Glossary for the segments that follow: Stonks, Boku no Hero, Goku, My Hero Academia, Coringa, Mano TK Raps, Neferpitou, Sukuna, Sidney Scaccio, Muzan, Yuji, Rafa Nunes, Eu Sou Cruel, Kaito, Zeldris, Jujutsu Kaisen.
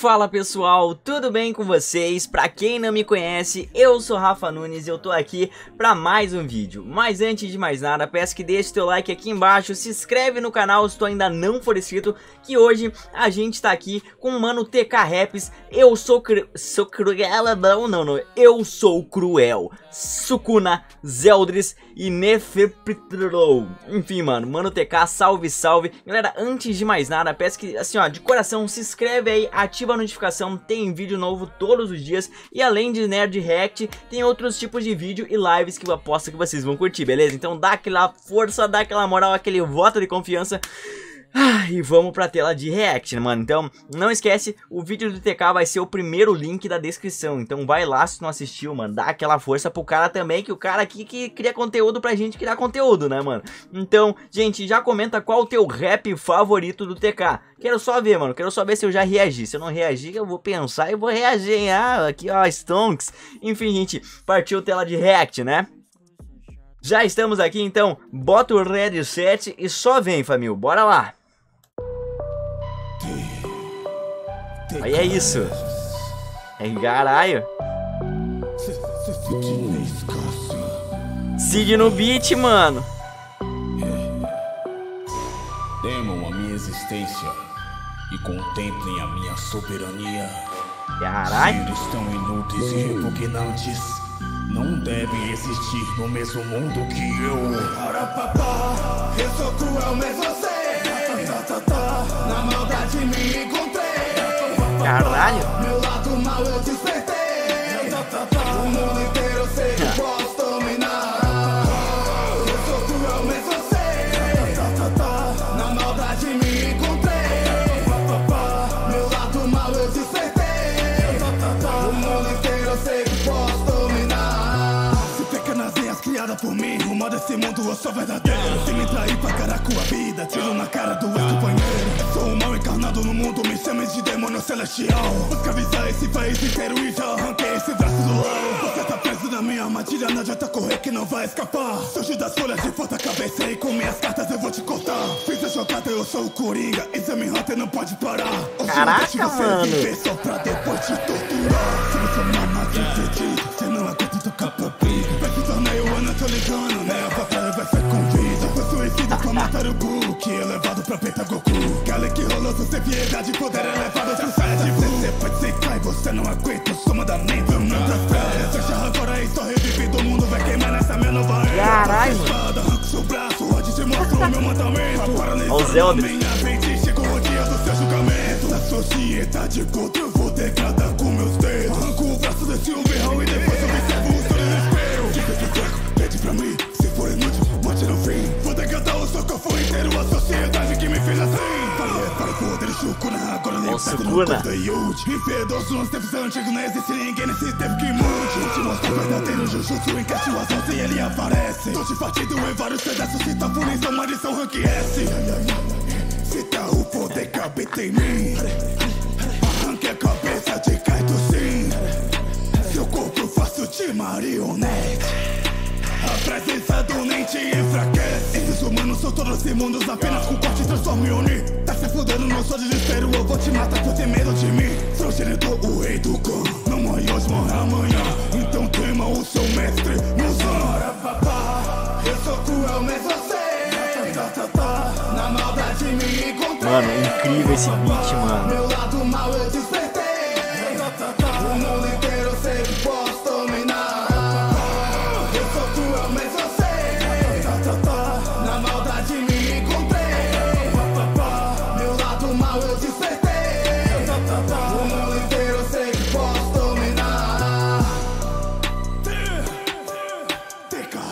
Fala pessoal, tudo bem com vocês? Pra quem não me conhece, eu sou Rafa Nunes e eu tô aqui pra mais um vídeo. Mas antes de mais nada, peço que deixe teu like aqui embaixo, se inscreve no canal se tu ainda não for inscrito, que hoje a gente tá aqui com o Mano TK Raps. Eu sou cruel, Sukuna, Zeldris e Neferpitou. Enfim, mano TK, salve. Galera, antes de mais nada, peço que, assim ó, de coração, se inscreve aí, ativa a notificação, tem vídeo novo todos os dias. E além de Nerd React, tem outros tipos de vídeo e lives que eu aposto que vocês vão curtir, beleza? Então dá aquela força, dá aquela moral, aquele voto de confiança. E vamos pra tela de react, mano. Então, não esquece, o vídeo do TK vai ser o primeiro link da descrição. Então vai lá se não assistiu, mano. Dá aquela força pro cara também, que o cara aqui que cria conteúdo pra gente criar conteúdo, né, mano? Então, gente, já comenta qual o teu rap favorito do TK. Quero só ver, mano. Quero só ver se eu já reagi. Se eu não reagir, eu vou pensar e vou reagir, hein? Ah, aqui, ó, Stonks. Enfim, gente, partiu tela de react, né? Já estamos aqui, então, bota o Red 7 e só vem, família. Bora lá. Aí é isso. É caralho. Siga no beat, mano. Temam a minha existência e contemplem a minha soberania. Caralho. Seres tão inúteis e repugnantes não devem existir no mesmo mundo que eu. Papá, eu sou cruel, mas você na maldade me encontrei. Caralho! Meu lado mal eu despertei. O mundo inteiro eu sei que posso dominar. Eu sou cruel, mas eu sei. Na maldade me encontrei. Meu lado mal eu despertei. O mundo inteiro eu sei que posso dominar. Se peca nas veias criadas por mim, o mal desse mundo eu sou verdadeiro. Se me trair pra caraca a vida, tiro na cara do ex-companheiro. Sou o mal encarnado no mundo, me chames de demônio celestial. Busca avisar esse país inteiro e já arranquei esse braço do lado. Você tá preso na minha armadilha, não adianta correr que não vai escapar. Surge das folhas de volta a cabeça e com minhas cartas eu vou te cortar. Fiz a jogada, eu sou o Coringa, exame rota não pode parar. Hoje caraca, eu vou te viver só pra depois te torturar. Se você não mais acredita, você não aguenta tocar pra mim. Vai se tornar eu, eu não tô ligando, né? A batalha vai ser convite. Foi suicida pra matar o Goku, que é levado pra peitar Goku. Galera que rolou sem ter piedade, poder é levado pra sede. Você pode ser cai, você não aguenta, soma da mente, eu não transfere. Seja agora e só revivido, o mundo vai queimar nessa minha nova era. Caralho! Espada, arranca seu braço, hoje te mostro o meu mandamento. Paralisar na minha mente, chegou o dia do seu julgamento. Na sociedade contra eu vou degradar com meus dedos. Arranco o braço desse uberrão e depois observo o seu desespero. Diga que fraco, pede pra mim, se for inútil, mate no fim. Socorro inteiro, a sociedade que me fez assim. Para o poder de Sukuna, agora nem pego no corpo da Yuji. Impiedoso nos tempos antigos, não existe ninguém nesse tempo que mude. Eu te mostro o verdadeiro Jujutsu, encaixe o azão se ele aparece. Tô te partido em vários pedaços, se tá punição, uma lição rank S. Se tá o poder, capta em mim. Arranque a cabeça de Kaito, sim. Seu corpo faço de marionete. A presença do nem te enfraquece. Esses humanos são todos imundos, apenas com corte transforma e une. Tá se fudendo, não sou desespero, eu vou te matar por ter medo de mim. Sou gerador, o rei do clã, não morre hoje, morre amanhã. Então queima o seu mestre, Muzan. Papá, eu sou cruel, mas você na maldade me encontrei. Mano, incrível esse beat, mano. Meu lado mal eu despertei. O mundo inteiro sei que posso dominar.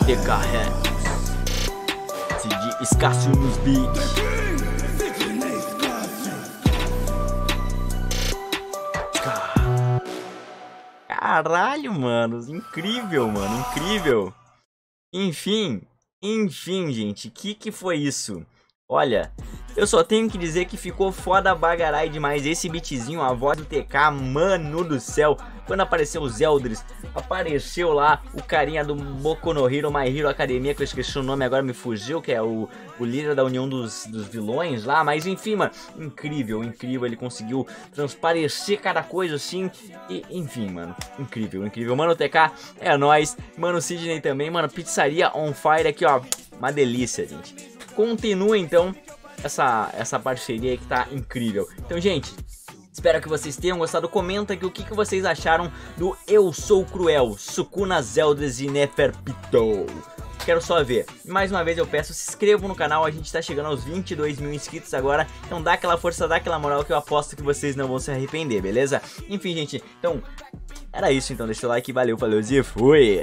TK de escasso nos beats. Caralho, mano. Incrível, mano. Incrível. Enfim, gente. Que foi isso? Olha, Eu só tenho que dizer que ficou foda bagarai demais esse beatzinho, a voz do TK, mano do céu. Quando apareceu o Zeldris, apareceu lá o carinha do Boku no Hero, My Hero Academia, que eu esqueci o nome agora, me fugiu, que é o líder da união dos vilões lá, mas enfim, mano, incrível, incrível, ele conseguiu transparecer cada coisa assim, e enfim, mano, incrível, incrível. Mano TK, é nóis, mano Sidney também, mano, pizzaria on fire aqui, ó, uma delícia, gente. Continua, então, essa parceria aí que tá incrível. Então, gente, espero que vocês tenham gostado. Comenta aqui o que vocês acharam do Eu Sou Cruel, Sukuna, Zeldris e Neferpitou. Quero só ver. Mais uma vez eu peço, se inscrevam no canal. A gente tá chegando aos 22 mil inscritos agora. Então dá aquela força, dá aquela moral que eu aposto que vocês não vão se arrepender, beleza? Enfim, gente. Então, era isso. Então deixa o like. Valeu, falou e fui!